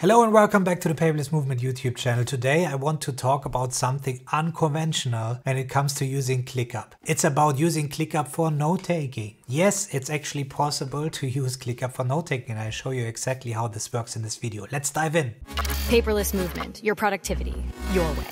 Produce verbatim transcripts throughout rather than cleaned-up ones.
Hello and welcome back to the Paperless Movement YouTube channel. Today I want to talk about something unconventional when it comes to using ClickUp. It's about using ClickUp for note-taking. Yes, it's actually possible to use ClickUp for note-taking, and I show you exactly how this works in this video. Let's dive in. Paperless Movement, your productivity, your way.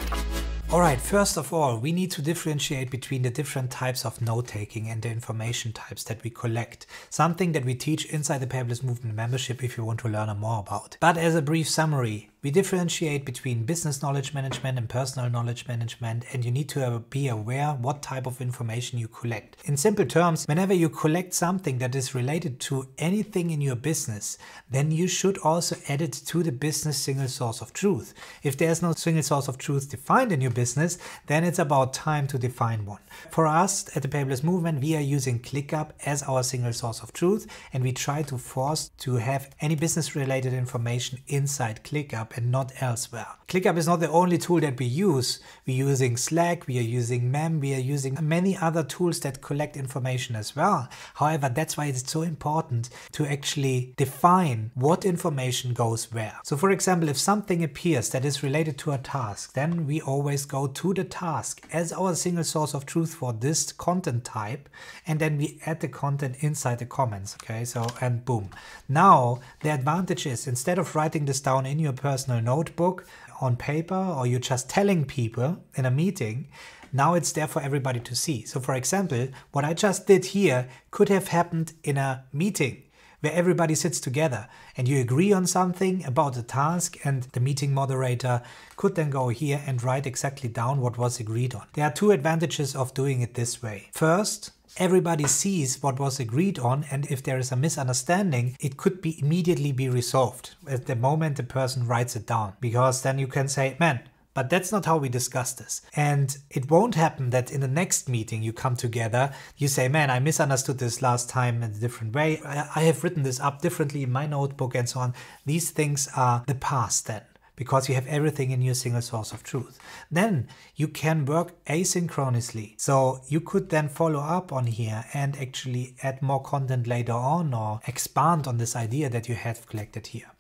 Alright, first of all, we need to differentiate between the different types of note-taking and the information types that we collect, something that we teach inside the Paperless Movement membership if you want to learn more about. But as a brief summary, we differentiate between business knowledge management and personal knowledge management, and you need to be aware what type of information you collect. In simple terms, whenever you collect something that is related to anything in your business, then you should also add it to the business single source of truth. If there is no single source of truth defined in your business, then it's about time to define one. For us at the Paperless Movement, we are using ClickUp as our single source of truth, and we try to force to have any business related information inside ClickUp and not elsewhere. ClickUp is not the only tool that we use. We're using Slack, we are using Mem, we are using many other tools that collect information as well. However, that's why it's so important to actually define what information goes where. So for example, if something appears that is related to a task, then we always go to the task as our single source of truth for this content type, and then we add the content inside the comments, okay? So, and boom. Now, the advantage is, instead of writing this down in your personal notebook on paper, or you're just telling people in a meeting, now it's there for everybody to see. So for example, what I just did here could have happened in a meeting where everybody sits together and you agree on something about the task, and the meeting moderator could then go here and write exactly down what was agreed on. There are two advantages of doing it this way. First, everybody sees what was agreed on, and if there is a misunderstanding, it could be immediately be resolved at the moment the person writes it down, because then you can say, man, but that's not how we discussed this. And it won't happen that in the next meeting you come together, you say, man, I misunderstood this last time in a different way. I have written this up differently in my notebook and so on. These things are the past then, because you have everything in your single source of truth. Then you can work asynchronously. So you could then follow up on here and actually add more content later on, or expand on this idea that you have collected here.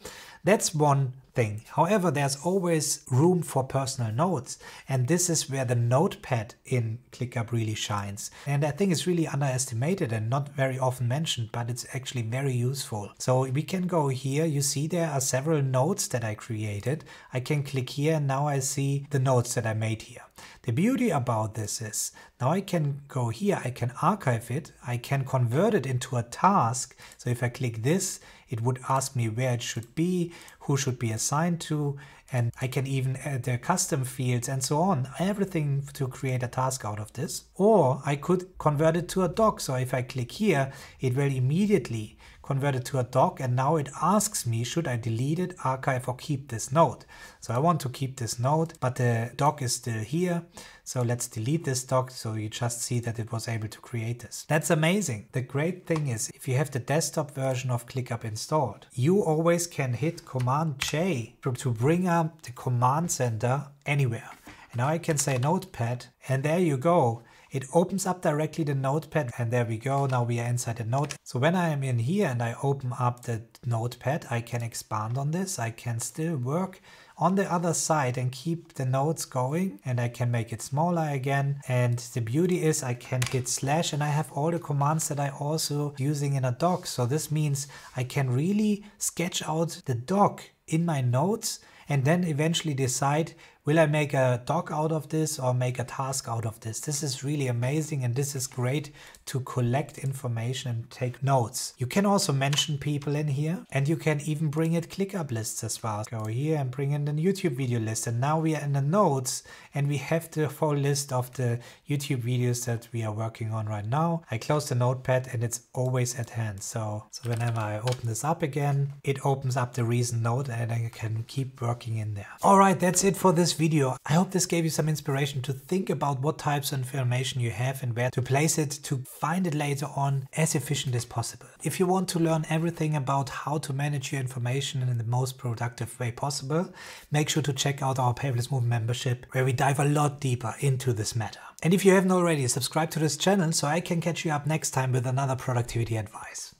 That's one thing. However, there's always room for personal notes, and this is where the notepad in ClickUp really shines. And I think it's really underestimated and not very often mentioned, but it's actually very useful. So we can go here, you see there are several notes that I created. I can click here and now I see the notes that I made here. The beauty about this is, now I can go here, I can archive it, I can convert it into a task. So if I click this, it would ask me where it should be, who should be assigned to, and I can even add the custom fields and so on. Everything to create a task out of this. Or I could convert it to a doc. So if I click here, it will immediately convert it to a doc, and now it asks me, should I delete it, archive, or keep this note? So I want to keep this note, but the doc is still here. So let's delete this doc, so you just see that it was able to create this. That's amazing. The great thing is, if you have the desktop version of ClickUp installed, you always can hit Command J to bring up the command center anywhere. And now I can say Notepad, and there you go. It opens up directly the notepad, and there we go, now we are inside the note. So when I am in here and I open up the notepad, I can expand on this, I can still work on the other side and keep the notes going, and I can make it smaller again. And the beauty is I can hit slash, and I have all the commands that I also using in a doc. So this means I can really sketch out the doc in my notes, and then eventually decide, will I make a doc out of this or make a task out of this? This is really amazing, and this is great to collect information and take notes. You can also mention people in here, and you can even bring it ClickUp lists as well. Go here and bring in the YouTube video list, and now we are in the notes and we have the full list of the YouTube videos that we are working on right now. I close the notepad and it's always at hand. So, so whenever I open this up again, it opens up the recent note and I can keep working in there. All right, that's it for this video. I hope this gave you some inspiration to think about what types of information you have and where to place it to find it later on as efficient as possible. If you want to learn everything about how to manage your information in the most productive way possible, make sure to check out our Paperless Movement membership, where we dive a lot deeper into this matter. And if you haven't already, subscribe to this channel so I can catch you up next time with another productivity advice.